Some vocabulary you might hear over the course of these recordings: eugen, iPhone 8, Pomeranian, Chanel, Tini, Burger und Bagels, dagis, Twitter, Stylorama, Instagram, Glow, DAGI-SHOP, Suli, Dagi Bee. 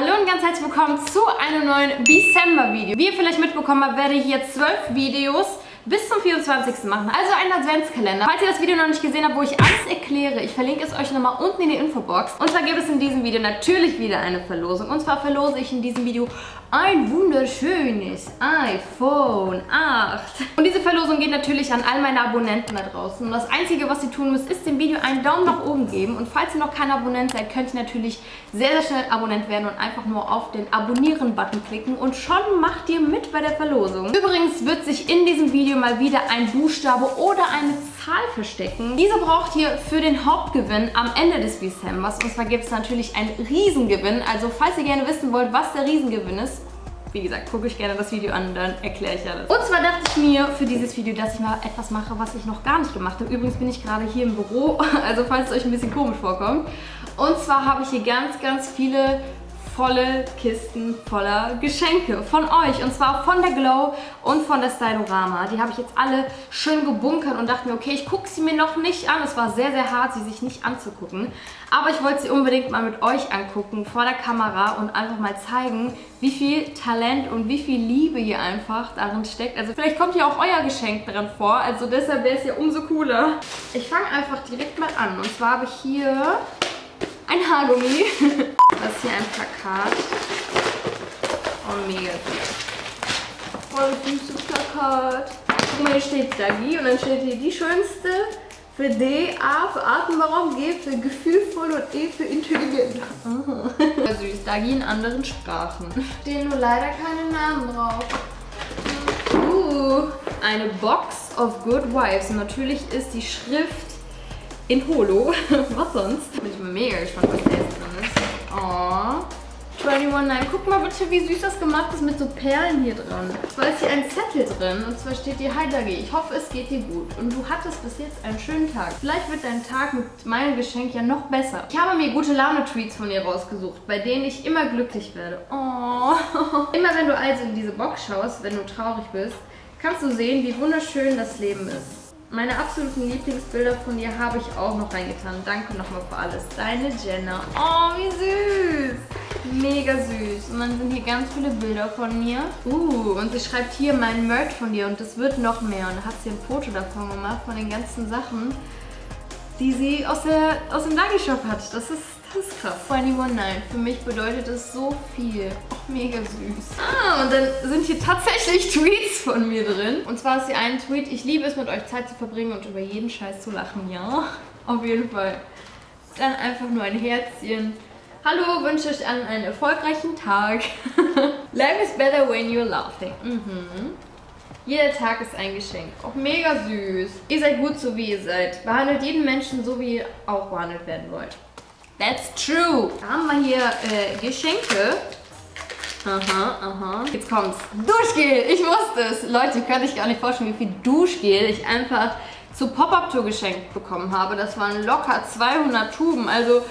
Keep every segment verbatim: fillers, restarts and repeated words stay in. Hallo und ganz herzlich willkommen zu einem neuen Dezember-Video. Wie ihr vielleicht mitbekommen habt, werde ich hier zwölf Videos bis zum vierundzwanzigsten machen. Also einen Adventskalender. Falls ihr das Video noch nicht gesehen habt, wo ich alles erkläre, ich verlinke es euch nochmal unten in die Infobox. Und zwar gibt es in diesem Video natürlich wieder eine Verlosung. Und zwar verlose ich in diesem Video ein wunderschönes iPhone acht. Und diese Verlosung geht natürlich an all meine Abonnenten da draußen. Und das Einzige, was ihr tun müsst, ist dem Video einen Daumen nach oben geben. Und falls ihr noch kein Abonnent seid, könnt ihr natürlich sehr, sehr schnell Abonnent werden und einfach nur auf den Abonnieren-Button klicken. Und schon macht ihr mit bei der Verlosung. Übrigens wird sich in diesem Video mal wieder ein Buchstabe oder eine Zahl verstecken. Diese braucht ihr für den Hauptgewinn am Ende des Dezembers. Und zwar gibt es natürlich einen Riesengewinn. Also falls ihr gerne wissen wollt, was der Riesengewinn ist, wie gesagt, gucke ich gerne das Video an, dann erkläre ich alles. Und zwar dachte ich mir für dieses Video, dass ich mal etwas mache, was ich noch gar nicht gemacht habe. Übrigens bin ich gerade hier im Büro, also falls es euch ein bisschen komisch vorkommt. Und zwar habe ich hier ganz, ganz viele volle Kisten voller Geschenke von euch. Und zwar von der Glow und von der Stylorama. Die habe ich jetzt alle schön gebunkert und dachte mir, okay, ich gucke sie mir noch nicht an. Es war sehr, sehr hart, sie sich nicht anzugucken. Aber ich wollte sie unbedingt mal mit euch angucken, vor der Kamera, und einfach mal zeigen, wie viel Talent und wie viel Liebe hier einfach darin steckt. Also vielleicht kommt hier auch euer Geschenk dran vor. Also deshalb wäre es ja umso cooler. Ich fange einfach direkt mal an. Und zwar habe ich hier ein Haargummi. Das ist hier ein Plakat. Oh, mega süß. Voll süßes Plakat. Guck mal, hier steht Dagi und dann steht hier die schönste. Für D, A für atemberaubend, G für gefühlvoll und E für intelligent. Oh. Süß, Dagi in anderen Sprachen. Stehen nur leider keine Namen drauf. Uh, eine Box of Good Vibes. Natürlich ist die Schrift in Holo. Was sonst? Bin ich mega gespannt, was da jetzt drin ist. Oh. einundzwanzig neun. Guck mal bitte, wie süß das gemacht ist mit so Perlen hier dran. Zwar ist hier ein Zettel drin und zwar steht hier: Hi Dagi, ich hoffe, es geht dir gut und du hattest bis jetzt einen schönen Tag. Vielleicht wird dein Tag mit meinem Geschenk ja noch besser. Ich habe mir gute Laune-Treats von dir rausgesucht, bei denen ich immer glücklich werde. Oh. Immer wenn du also in diese Box schaust, wenn du traurig bist, kannst du sehen, wie wunderschön das Leben ist. Meine absoluten Lieblingsbilder von dir habe ich auch noch reingetan. Danke nochmal für alles. Deine Jenna. Oh, wie süß. Mega süß. Und dann sind hier ganz viele Bilder von mir. Uh, und sie schreibt hier: mein Merch von dir und es wird noch mehr. Und da hat sie ein Foto davon gemacht, von den ganzen Sachen, die sie aus, der, aus dem Dagi-Shop hat. Das ist, das ist krass. einundzwanzig neun. Für mich bedeutet das so viel. Auch mega süß. Ah, und dann sind hier tatsächlich Tweets von mir drin. Und zwar ist hier ein Tweet: ich liebe es, mit euch Zeit zu verbringen und über jeden Scheiß zu lachen. Ja, auf jeden Fall. Dann einfach nur ein Herzchen. Hallo, wünsche euch allen einen erfolgreichen Tag. Life is better when you're laughing. Mhm. Jeder Tag ist ein Geschenk. Auch mega süß. Ihr seid gut, so wie ihr seid. Behandelt jeden Menschen so, wie ihr auch behandelt werden wollt. That's true. Da haben wir hier äh, Geschenke. Aha, aha. Jetzt kommt's. Duschgel. Ich wusste es. Leute, könnt euch gar nicht vorstellen, wie viel Duschgel ich einfach zur Pop-Up-Tour geschenkt bekommen habe. Das waren locker zweihundert Tuben. Also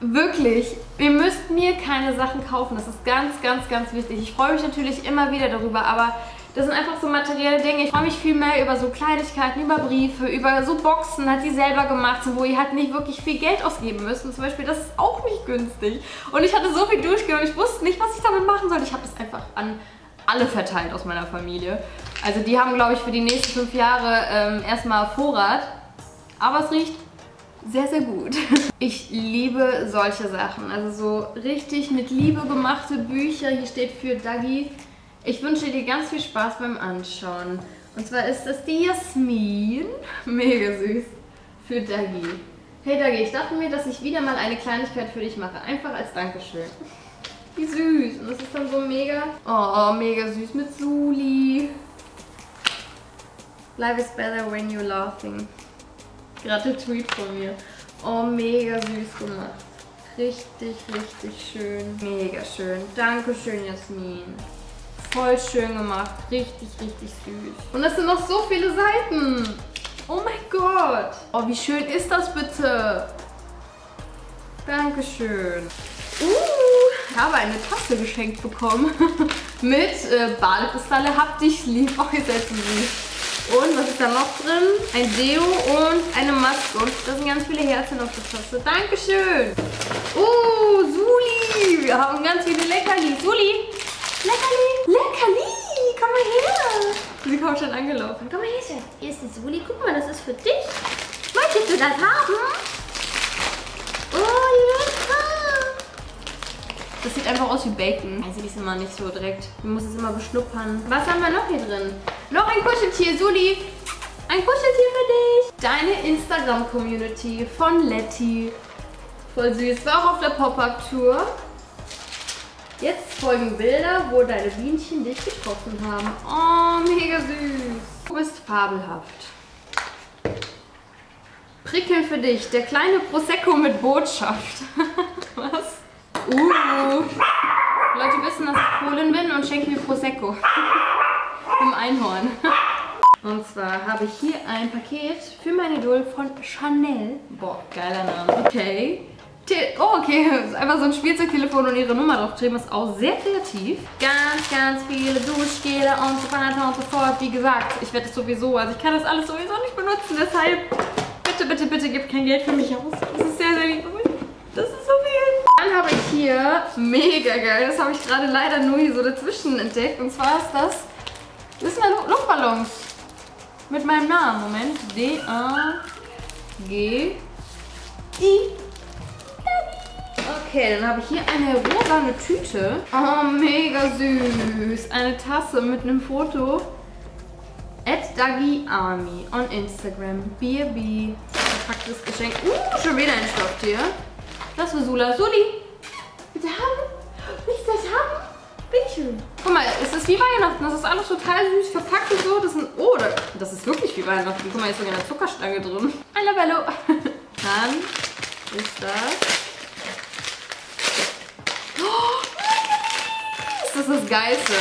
wirklich, ihr müsst mir keine Sachen kaufen. Das ist ganz, ganz, ganz wichtig. Ich freue mich natürlich immer wieder darüber, aber das sind einfach so materielle Dinge. Ich freue mich viel mehr über so Kleinigkeiten, über Briefe, über so Boxen, hat die selber gemacht, wo ihr halt nicht wirklich viel Geld ausgeben müsst. Und zum Beispiel, das ist auch nicht günstig. Und ich hatte so viel Duschgel und ich wusste nicht, was ich damit machen sollte. Ich habe das einfach an alle verteilt aus meiner Familie. Also die haben, glaube ich, für die nächsten fünf Jahre ähm, erstmal Vorrat. Aber es riecht sehr, sehr gut. Ich liebe solche Sachen. Also so richtig mit Liebe gemachte Bücher. Hier steht für Dagi: ich wünsche dir ganz viel Spaß beim Anschauen. Und zwar ist das die Jasmin. Mega süß. Für Dagi. Hey Dagi, ich dachte mir, dass ich wieder mal eine Kleinigkeit für dich mache. Einfach als Dankeschön. Wie süß. Und das ist dann so mega... Oh, mega süß mit Suli. Life is better when you're laughing. Gerade ein Tweet von mir. Oh, mega süß gemacht. Richtig, richtig schön. Mega schön. Dankeschön, Jasmin. Voll schön gemacht. Richtig, richtig süß. Und das sind noch so viele Seiten. Oh mein Gott. Oh, wie schön ist das bitte. Dankeschön. Uh, ich habe eine Tasse geschenkt bekommen. Mit äh, Badekristalle. Hab dich lieb. Oh, ihr seid so süß. Und was ist da noch drin? Ein Deo und eine Maske. Und da sind ganz viele Herzen auf der Tasse. Dankeschön. Oh, Suli. Wir haben ganz viele Leckerli. Suli. Leckerli. Leckerli. Komm mal her. Sie kommt schon angelaufen. Komm mal her, Schatz. Hier ist die Suli. Guck mal, das ist für dich. Möchtest du das haben? Oh, lecker. Das sieht einfach aus wie Bacon. Also die ist immer nicht so direkt. Man muss es immer beschnuppern. Was haben wir noch hier drin? Noch ein Kuscheltier, Suli. Ein Kuscheltier für dich. Deine Instagram-Community von Letty. Voll süß. War auch auf der Pop-Up-Tour. Jetzt folgen Bilder, wo deine Bienchen dich getroffen haben. Oh, mega süß. Du bist fabelhaft. Prickel für dich. Der kleine Prosecco mit Botschaft. Was? Uh. Leute wissen, dass ich Polen bin und schenken mir Prosecco. Im Einhorn. Und zwar habe ich hier ein Paket für meine Idol von Chanel. Boah, geiler Name. Okay. Oh, okay. Das ist einfach so ein Spielzeugtelefon und ihre Nummer draufgeschrieben. Ist auch sehr kreativ. Ganz, ganz viele Duschgele und so weiter und so fort. Wie gesagt, ich werde das sowieso, also ich kann das alles sowieso nicht benutzen. Deshalb, bitte, bitte, bitte, gib kein Geld für mich aus. Das ist sehr, sehr lieb. Das ist so viel. Dann habe ich hier, mega geil, das habe ich gerade leider nur hier so dazwischen entdeckt. Und zwar ist das, das sind ja Luftballons. Mit meinem Namen. Moment. D A G I. Okay, dann habe ich hier eine rosane Tüte. Oh, mega süß. Eine Tasse mit einem Foto. at Dagi Army on Instagram. Beer Bee. Verpacktes Geschenk. Uh, schon wieder ein Stofftier. Das war Sula. Suli, bitte haben. Willst du das haben? Bitteschön. Guck mal, es ist wie Weihnachten. Das ist alles total süß verpackt und so. Das sind, oh, das ist wirklich wie Weihnachten. Guck mal, jetzt ist sogar eine Zuckerstange drin. Hallo, bello. Dann ist das... Oh, Leckerlis! Das ist das Geilste.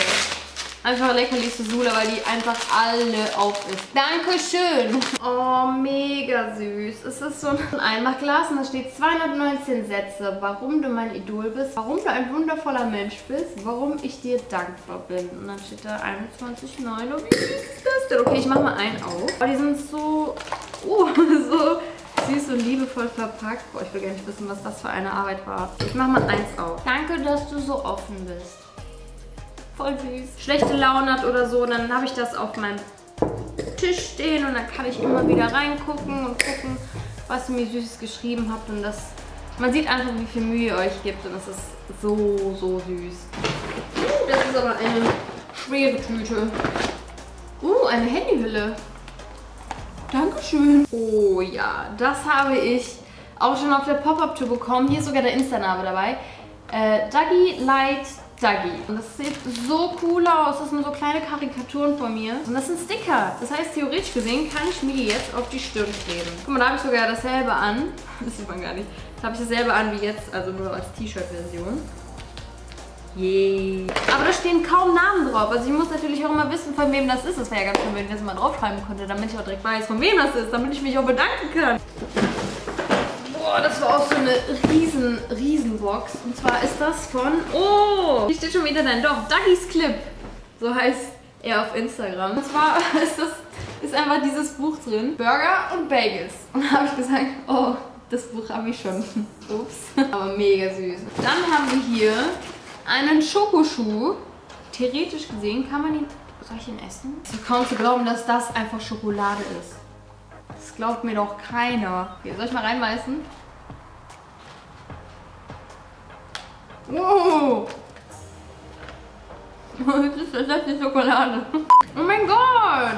Einfach Leckerlis für Sula, weil die einfach alle auf ist. Dankeschön. Oh, mega süß. Es ist so ein Einmachglas und da steht zweihundertneunzehn Sätze. Warum du mein Idol bist, warum du ein wundervoller Mensch bist, warum ich dir dankbar bin. Und dann steht da einundzwanzig neun. Oh, wie süß ist das denn? Okay, ich mach mal einen auf. Oh, die sind so... Oh, so... süß und liebevoll verpackt. Boah, ich will gar nicht wissen, was das für eine Arbeit war. Ich mach mal eins auf. Danke, dass du so offen bist. Voll süß. Schlechte Laune hat oder so, dann habe ich das auf meinem Tisch stehen und dann kann ich immer wieder reingucken und gucken, was ihr mir Süßes geschrieben habt. Und das, man sieht einfach, wie viel Mühe ihr euch gibt und das ist so, so süß. Das ist aber eine schwere Tüte. Uh, eine Handyhülle. Dankeschön. Oh ja, das habe ich auch schon auf der Pop-Up-Tour bekommen. Hier ist sogar der Insta-Name dabei. Äh, Dagi Light Dagi. Und das sieht so cool aus. Das sind so kleine Karikaturen von mir. Und das sind Sticker. Das heißt, theoretisch gesehen kann ich mir die jetzt auf die Stirn kleben. Guck mal, da habe ich sogar dasselbe an. Das sieht man gar nicht. Da habe ich dasselbe an wie jetzt, also nur als T-Shirt-Version. Yay. Aber da stehen kaum Namen drauf. Also ich muss natürlich auch immer wissen, von wem das ist. Das wäre ja ganz schön, wenn ich das mal draufschreiben könnte, damit ich auch direkt weiß, von wem das ist, damit ich mich auch bedanken kann. Boah, das war auch so eine riesen, riesen Box. Und zwar ist das von... Oh! Hier steht schon wieder dein Dorf. Dagis Clip. So heißt er auf Instagram. Und zwar ist das... ist einfach dieses Buch drin. Burger und Bagels. Und da habe ich gesagt, oh, das Buch habe ich schon. Ups. Aber mega süß. Dann haben wir hier... einen Schokoschuh. Theoretisch gesehen kann man ihn... Soll ich ihn essen? Es ist kaum zu glauben, dass das einfach Schokolade ist. Das glaubt mir doch keiner. Okay, soll ich mal reinbeißen? Wow! Das ist tatsächlich Schokolade. Oh mein Gott!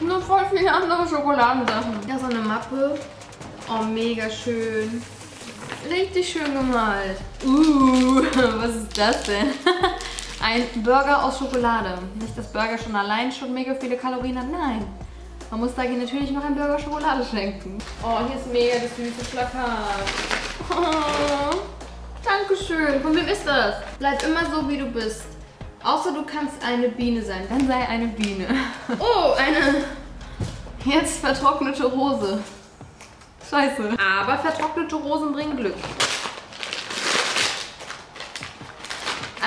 Nur voll viele andere Schokoladensachen. Ja, so eine Mappe. Oh, mega schön. Richtig schön gemalt. Uh, was ist das denn? Ein Burger aus Schokolade. Nicht, dass Burger schon allein schon mega viele Kalorien hat. Nein. Man muss Dagi natürlich noch einen Burger Schokolade schenken. Oh, hier ist mega das süße Plakat. Oh, Dankeschön. Von wem ist das? Bleib immer so, wie du bist. Außer du kannst eine Biene sein. Dann sei eine Biene. Oh, eine jetzt vertrocknete Rose. Scheiße. Aber vertrocknete Rosen bringen Glück.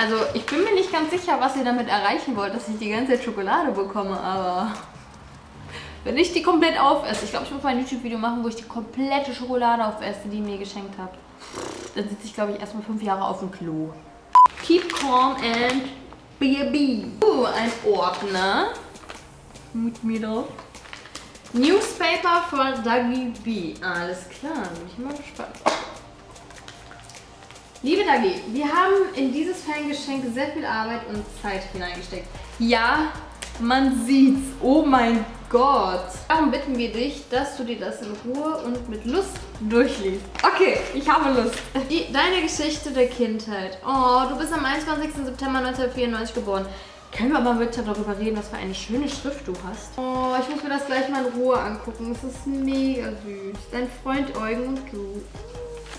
Also, ich bin mir nicht ganz sicher, was ihr damit erreichen wollt, dass ich die ganze Zeit Schokolade bekomme, aber wenn ich die komplett aufesse. Ich glaube, ich muss mal ein YouTube-Video machen, wo ich die komplette Schokolade aufesse, die ihr mir geschenkt habt. Dann sitze ich, glaube ich, erstmal fünf Jahre auf dem Klo. Keep calm and be a bee. Uh, ein Ordner. Mit mir drauf. Newspaper von Dagi Bee. Alles klar, bin ich mal gespannt. Liebe Dagi, wir haben in dieses Fangeschenk sehr viel Arbeit und Zeit hineingesteckt. Ja, man sieht's. Oh mein Gott. Darum bitten wir dich, dass du dir das in Ruhe und mit Lust durchliest. Okay, ich habe Lust. Die, deine Geschichte der Kindheit. Oh, du bist am einundzwanzigsten September neunzehnhundertvierundneunzig geboren. Können wir aber mal bitte darüber reden, was für eine schöne Schrift du hast? Oh, ich muss mir das gleich mal in Ruhe angucken. Es ist mega süß. Dein Freund Eugen und du.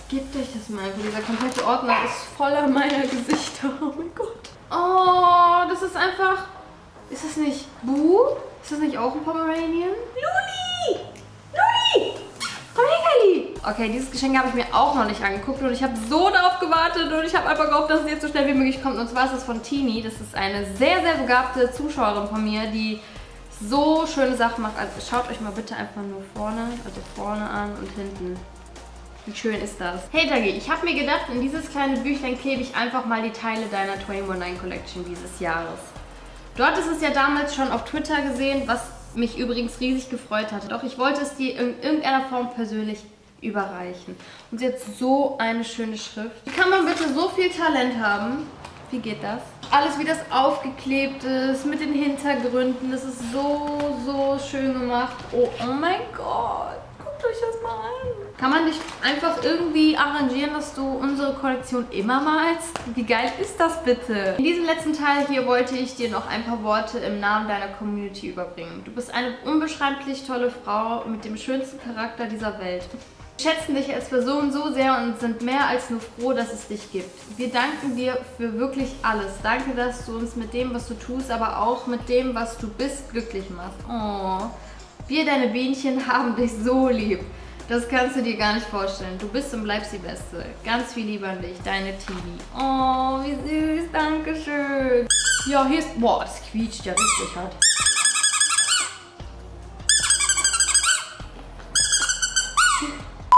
Gebt euch das mal einfach. Dieser komplette Ordner ist voller meiner Gesichter. Oh mein Gott. Oh, das ist einfach... Ist das nicht Boo? Ist das nicht auch ein Pomeranian? Luli! Luli! Komm her, Kali! Okay, dieses Geschenk habe ich mir auch noch nicht angeguckt und ich habe so darauf gewartet und ich habe einfach gehofft, dass es jetzt so schnell wie möglich kommt. Und zwar ist es von Tini. Das ist eine sehr, sehr begabte Zuschauerin von mir, die so schöne Sachen macht. Also schaut euch mal bitte einfach nur vorne, also vorne an und hinten. Wie schön ist das? Hey Dagi, ich habe mir gedacht, in dieses kleine Büchlein klebe ich einfach mal die Teile deiner neunundzwanzig Collection dieses Jahres. Du hattest es ja damals schon auf Twitter gesehen, was mich übrigens riesig gefreut hat. Doch ich wollte es dir in irgendeiner Form persönlich überreichen. Und sie hat so eine schöne Schrift. Wie kann man bitte so viel Talent haben? Wie geht das? Alles, wie das aufgeklebt ist, mit den Hintergründen. Das ist so, so schön gemacht. Oh, oh mein Gott. Guckt euch das mal an. Kann man nicht einfach irgendwie arrangieren, dass du unsere Kollektion immer malst? Wie geil ist das bitte? In diesem letzten Teil hier wollte ich dir noch ein paar Worte im Namen deiner Community überbringen. Du bist eine unbeschreiblich tolle Frau mit dem schönsten Charakter dieser Welt. Wir schätzen dich als Person so sehr und sind mehr als nur froh, dass es dich gibt. Wir danken dir für wirklich alles. Danke, dass du uns mit dem, was du tust, aber auch mit dem, was du bist, glücklich machst. Oh. Wir, deine Bienchen, haben dich so lieb. Das kannst du dir gar nicht vorstellen. Du bist und bleibst die Beste. Ganz viel Liebe an dich, deine Tini. Oh, wie süß. Dankeschön. Ja, hier ist... Boah, das quietscht ja richtig hart.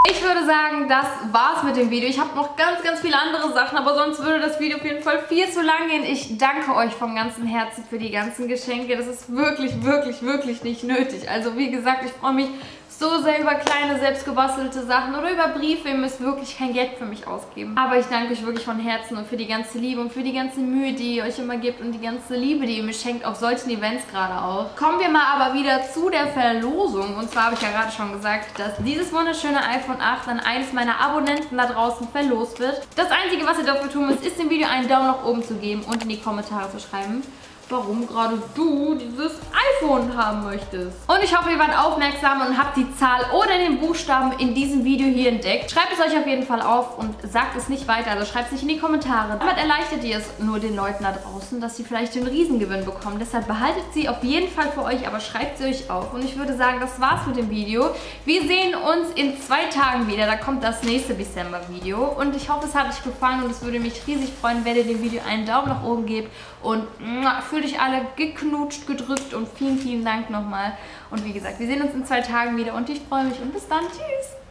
Ich würde sagen, das war's mit dem Video. Ich habe noch ganz, ganz viele andere Sachen, aber sonst würde das Video auf jeden Fall viel zu lang gehen. Ich danke euch vom ganzen Herzen für die ganzen Geschenke. Das ist wirklich, wirklich, wirklich nicht nötig. Also wie gesagt, ich freue mich so sehr über kleine, selbstgebastelte Sachen oder über Briefe. Ihr müsst wirklich kein Geld für mich ausgeben. Aber ich danke euch wirklich von Herzen und für die ganze Liebe und für die ganze Mühe, die ihr euch immer gebt und die ganze Liebe, die ihr mir schenkt, auf solchen Events gerade auch. Kommen wir mal aber wieder zu der Verlosung. Und zwar habe ich ja gerade schon gesagt, dass dieses wunderschöne iPhone acht an eines meiner Abonnenten da draußen verlost wird. Das Einzige, was ihr dafür tun müsst, ist dem Video einen Daumen nach oben zu geben und in die Kommentare zu schreiben, warum gerade du dieses iPhone haben möchtest. Und ich hoffe, ihr wart aufmerksam und habt die Zahl oder den Buchstaben in diesem Video hier entdeckt. Schreibt es euch auf jeden Fall auf und sagt es nicht weiter, also schreibt es nicht in die Kommentare. Damit erleichtert ihr es nur den Leuten da draußen, dass sie vielleicht den Riesengewinn bekommen. Deshalb behaltet sie auf jeden Fall für euch, aber schreibt sie euch auf. Und ich würde sagen, das war's mit dem Video. Wir sehen uns in zwei Tagen wieder. Da kommt das nächste Dezember-Video. Und ich hoffe, es hat euch gefallen und es würde mich riesig freuen, wenn ihr dem Video einen Daumen nach oben gebt und für dich alle geknutscht, gedrückt und vielen, vielen Dank nochmal. Und wie gesagt, wir sehen uns in zwei Tagen wieder und ich freue mich und bis dann. Tschüss!